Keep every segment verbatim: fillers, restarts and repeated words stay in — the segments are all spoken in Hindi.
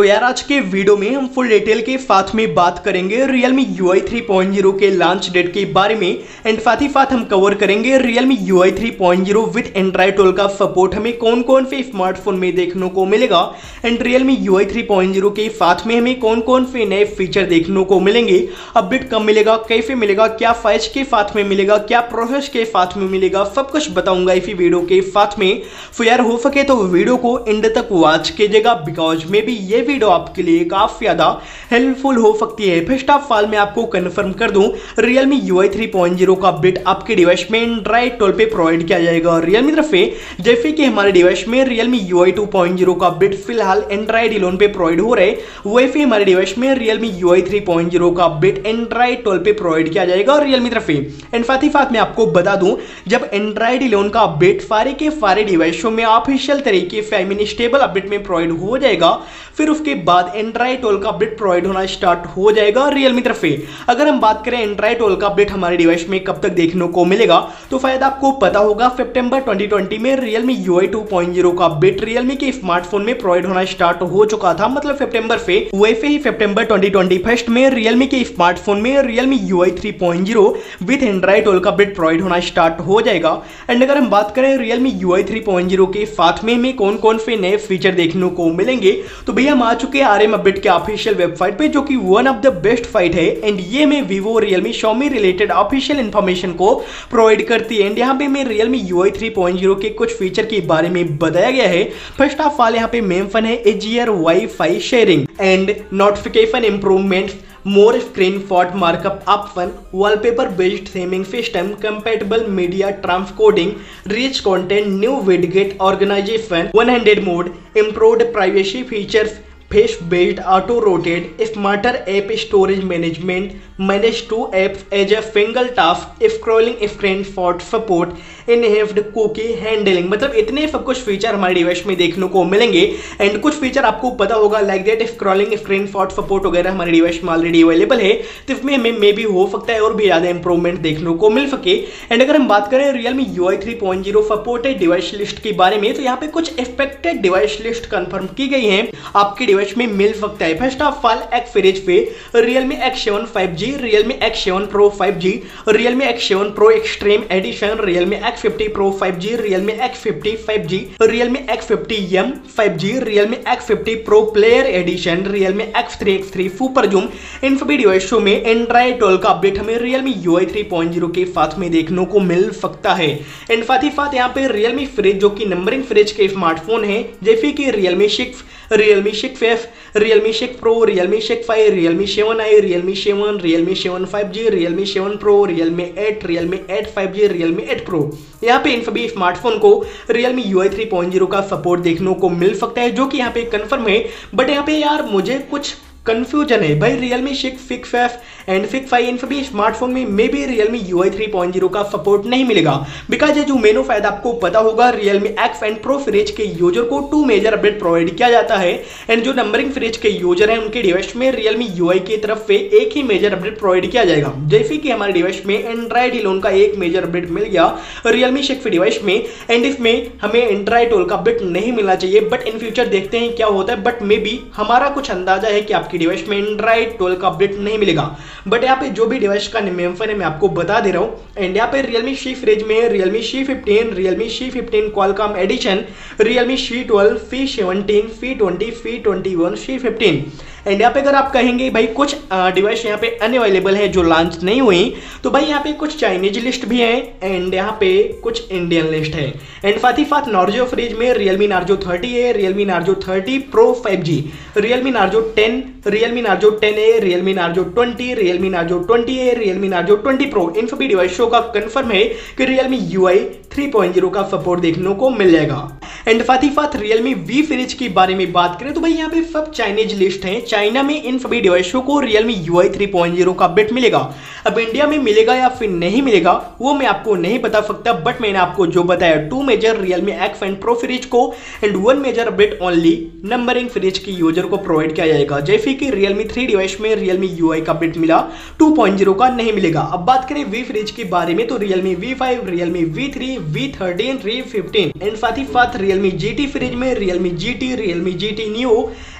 तो यार आज के वीडियो में हम फुल डिटेल के साथ में बात करेंगे Realme U I three point zero के लॉन्च डेट के बारे में एंड साथ ही साथ हम कवर करेंगे Realme U I three point zero with Android twelve का सपोर्ट हमें कौन कौन से स्मार्टफोन में देखने को मिलेगा and Realme U I three point zero के साथ में हमें कौन कौन से नए फीचर देखने को मिलेंगे, अपडेट कब मिलेगा, कैसे मिलेगा, क्या साइज के साथ में मिलेगा, क्या प्रोसेस के साथ में मिलेगा, सब कुछ बताऊंगा इसी वीडियो के साथ में। तो यार हो सके तो वीडियो को एंड तक वॉच कीजिएगा बिकॉज मे बी ये वीडियो आपके लिए काफी ज्यादा हेल्पफुल हो सकती है। फर्स्ट ऑफ ऑल मैं आपको कंफर्म कर दूं Realme U I three point zero का अपडेट आपके डिवाइस में Android ट्वेल्व पे प्रोवाइड किया जाएगा Realme तरफ से, जैसे कि हमारे डिवाइस में Realme U I two point zero का अपडेट फिलहाल Android इलेवन पे प्रोवाइड हो रहा है, वैसे हमारे डिवाइस में Realme U I three point zero का अपडेट Android ट्वेल्व पे प्रोवाइड किया जाएगा Realme तरफ से। एंड साथ ही साथ मैं आपको बता दूं जब Android इलेवन का अपडेट सारे के सारे डिवाइसों में ऑफिशियल तरीके से आई मीन स्टेबल अपडेट में प्रोवाइड हो जाएगा फिर उसके बाद Android ट्वेल्व का अपडेट प्रोवाइड होना स्टार्ट हो जाएगा Realme तरफ से। अगर हम बात करें Android ट्वेल्व का अपडेट हमारे डिवाइस में कब तक देखने को मिलेगा तो शायद आपको पता होगा सितंबर ट्वेंटी ट्वेंटी में Realme U I two point zero का अपडेट Realme के स्मार्टफोन में प्रोवाइड होना स्टार्ट हो चुका था मतलब सितंबर से। वैसे ही सितंबर ट्वेंटी ट्वेंटी फर्स्ट में Realme के स्मार्टफोन में Realme U I three point zero with Android twelve का अपडेट प्रोवाइड होना स्टार्ट हो जाएगा। एंड अगर हम बात करें Realme U I three point zero के साथ में हमें कौन कौन से नए फीचर देखने को मिलेंगे तो भैया हम आ चुके हैं आरएम अपडेट के ऑफिशियल वेबसाइट पे जो कि one of the best site है एंड ये में Vivo Realme Xiaomi related official information को प्रोवाइड करती है एंड यहाँ पे मैं Realme U I three point zero के कुछ फीचर के बारे में बताया गया है। फर्स्ट ऑफ ऑल यहाँ पे मेन फन है AGR wifi sharing and notification improvement, more screenshot markup option, wallpaper based theming system, compatible media transcoding, rich content, new widget organisation, one handed mode, improved privacy features, face based auto rotate, smarter app storage management, manage two apps as a single task, scrolling screenshot support, enhanced cookie handling, मतलब इतने सब कुछ फीचर हमारे डिवाइस में देखने को मिलेंगे। एंड कुछ फीचर आपको पता होगा like that scrolling screenshot support वगैरह हमारे डिवाइस में ऑलरेडी अवेलेबल है तो इसमें हमें मे भी हो सकता है और भी ज़्यादा इंप्रूवमेंट देखने को मिल सके। एंड अगर हम बात करें Realme U I three point zero supported device list के बारे में तो यहाँ पे कुछ एक्सपेक्टेड डिवाइस लिस्ट कन्फर्म की गई है आपके में मिल सकता है। फर्स्ट ऑफ ऑल एक्सपीरियंस पे Realme X seven five G, Realme X seven Pro five G, Realme X seven Pro Extreme Edition, Realme X fifty Pro five G, Realme X fifty five G, Realme X fifty M five G, Realme X fifty Pro Player Edition, Realme X three X three Super Zoom, इन सभी डिवाइसों में Android ट्वेल्व का अपडेट हमें Realme U I three point zero के साथ में देखने को मिल सकता है। एंड साथ ही साथ यहाँ पे Realme फ्रिज जो कि नंबरिंग फ्रिज के स्मार्टफोन है जैसे कि Realme six, Realme six F, Realme six Pro, Realme six five, Realme seven I, Realme seven, Realme seven five G, Realme seven Pro, Realme eight, Realme eight five G, Realme eight Pro, यहाँ पे इन सभी स्मार्टफोन को Realme U I three point zero का सपोर्ट देखने को मिल सकता है जो कि यहाँ पे कंफर्म है। बट यहाँ पे यार मुझे कुछ कंफ्यूजन है भाई Realme six, six F and six five इन सभी स्मार्टफोन में मे भी Realme U I three point zero का सपोर्ट नहीं मिलेगा बिकॉज ये जो मेनू फायदा आपको पता होगा Realme X and Pro fridge के यूजर को टू मेजर अपडेट प्रोवाइड किया जाता है एंड जो नंबरिंग फ्रिज के यूजर हैं उनके डिवाइस में Realme U I की तरफ से एक ही मेजर अपडेट प्रोवाइड किया जाएगा जैसे कि हमारे डिवाइस में Android इलेवन का एक मेजर अपडेट मिल गया Realme सिक्स डिवाइस में एंड इसमें हमें Android ट्वेल्व का अपडेट नहीं मिलना चाहिए बट इन फ्यूचर देखते हैं क्या होता है। बट मे बी हमारा कुछ अंदाजा है कि आपके डिवाइस में Android ट्वेल्व का अपडेट नहीं मिलेगा बट यहाँ पे जो भी डिवाइस का मेंफन है मैं आपको बता दे रहा हूँ। एंड यहाँ पे Realme सी फ्रिज में Realme C fifteen, Realme C fifteen Qualcomm edition, Realme C twelve, C seventeen, C twenty, C twenty one, C fifteen and यहाँ पे अगर आप कहेंगे भाई कुछ डिवाइस यहाँ पे अनअवेलेबल है जो लॉन्च नहीं हुई तो भाई यहाँ पे कुछ चाइनीज लिस्ट भी हैं एंड यहाँ पे कुछ इंडियन लिस्ट है। एंड साथ ही साथ Narzo फ्रिज में Realme Narzo थर्टी है, Realme Narzo thirty Pro five G, Realme Narzo ten, Realme Narzo ten A, Realme Narzo twenty, Realme Narzo twenty A, Realme Narzo twenty Pro, इन सभी डिवाइसों का कंफर्म है कि Realme U I three point zero का सपोर्ट देखने को मिल जाएगा। एंड साथ ही साथ Realme V फ्रिज के बारे में बात करें तो भाई यहाँ पे सब चाइनीज लिस्ट हैं, चाइना में इन सभी डिवाइसों को Realme U I three point zero का अपडेट मिलेगा। अब इंडिया में मिलेगा या फिर नहीं मिलेगा वो मैं आपको नहीं बता सकता बट मैंने आपको जो बताया two major Realme X and Pro fridge को and one major update only numbering fridge के यूजर को प्रोवाइड किया जाएगा जैसे कि Realme थ्री डिवाइस में Realme U I का अपडेट मिला टू पॉइंट ज़ीरो का नहीं मिलेगा। अब बात करें V फ्रिज के बारे में तो Realme V five, Realme V three, V thirteen, V fifteen and साथ ही साथ Realme जी टी फ्रिज में Realme G T, Realme G T New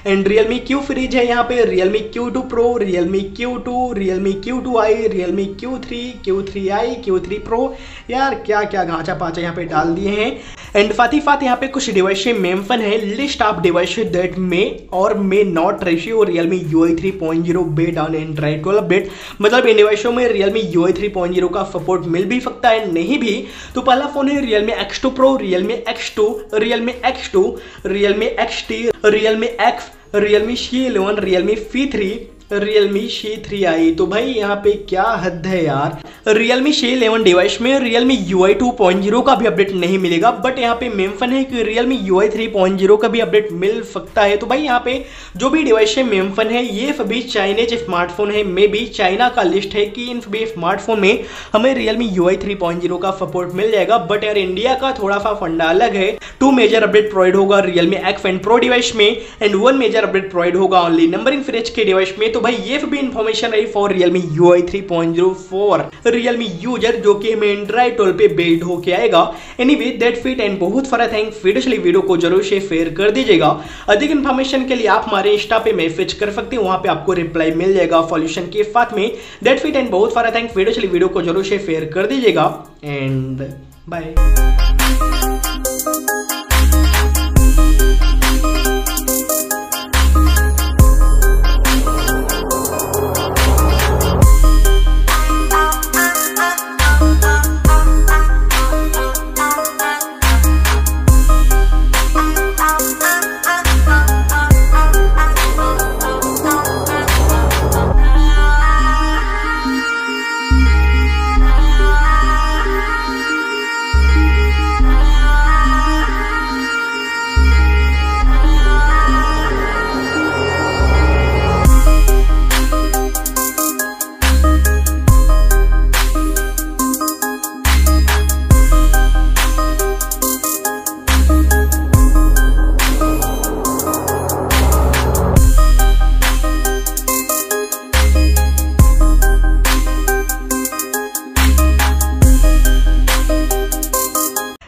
and Realme Q fridge है यहाँ पे Realme Q two Pro, Realme Q two, Realme Q two I, Realme Q three, Q three I, Q three Pro। यार क्या क्या घाचा पाचा यहाँ पे डाल दिए हैं। एंड साथ ही साथ यहाँ पे कुछ डिवाइस मेंशन है, list of device that may or may not ratio Realme U I three point zero based on Android twelve bit. मतलब इन डिवाइसों में Realme U I three point zero का सपोर्ट मिल भी सकता है, नहीं भी तो पहला फोन है Realme X two Pro, Realme X two, Realme X two, Realme X T, Realme X, Realme C eleven, Realme C three, Realme C three I. तो भाई यहाँ पे क्या हद है यार। Realme सी इलेवन डिवाइस में Realme U I two point zero का भी अपडेट नहीं मिलेगा, बट यहाँ पे मेंशन है कि Realme U I three point zero का भी अपडेट मिल सकता है। तो भाई यहाँ पे जो भी डिवाइस है मेंशन है ये सभी चाइनीज स्मार्टफोन है, मे भी चाइना का लिस्ट है कि इन सभी स्मार्टफोन में हमें Realme U I three point zero का सपोर्ट मिल जाएगा। बट यार इंडिया का थोड़ा सा फंडा अलग है। टू मेजर अपडेट प्रोवाइड होगा Realme X and Pro device में and one major update provide होगा ओनली नंबरिंग फ्रिज के डिवाइस में। तो भाई ये भी इन्फॉर्मेशन रही for Realme U I three point zero for Realme user जो कि हमें Android ट्वेल्व पे बेस्ड होके आएगा। एनीवे दैट फिट एंड बहुत सारा थैंक्स। वीडियो को जरूर से शेयर कर दीजिएगा। अधिक इन्फॉर्मेशन के लिए आप हमारे इंस्टा पे मैसेज कर सकते हैं, वहां पे आपको रिप्लाई मिल जाएगा सॉल्यूशन के साथ में। दैट फिट एंड बहुत सारा थैंक्स। वीडियो को जरूर से शेयर कर दीजिएगा and bye.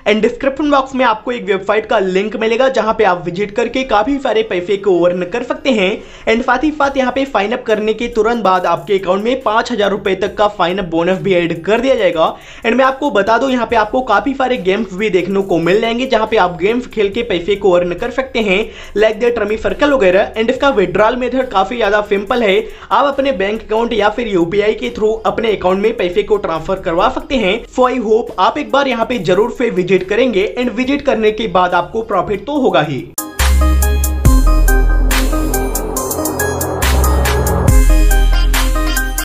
And description box में आपको एक वेबसाइट का लिंक मिलेगा जहां पे आप विजिट करके काफी सारे पैसे को अर्न कर सकते हैं। एंड साथ ही साथ यहाँ पे साइन अप करने के तुरंत बाद आपके अकाउंट में पाँच हजार रुपये तक का साइन अप बोनस भी ऐड कर दिया जाएगा। एंड मैं आपको बता दूं यहाँ पे आपको काफी सारे गेम्स भी देखने को मिल जाएंगे जहाँ पे आप गेम्स खेल के पैसे को अर्न कर सकते हैं, लाइक द टर्मी सर्कल वगैरह। एंड इसका विड्रॉल मेथड काफी ज्यादा सिंपल है, आप अपने बैंक अकाउंट या फिर यूपीआई के थ्रू अपने अकाउंट में पैसे को ट्रांसफर करवा सकते हैं। सो आई होप आप एक बार यहाँ पे जरूर से विजिट करेंगे एंड विजिट करने के बाद आपको प्रॉफिट तो होगा ही।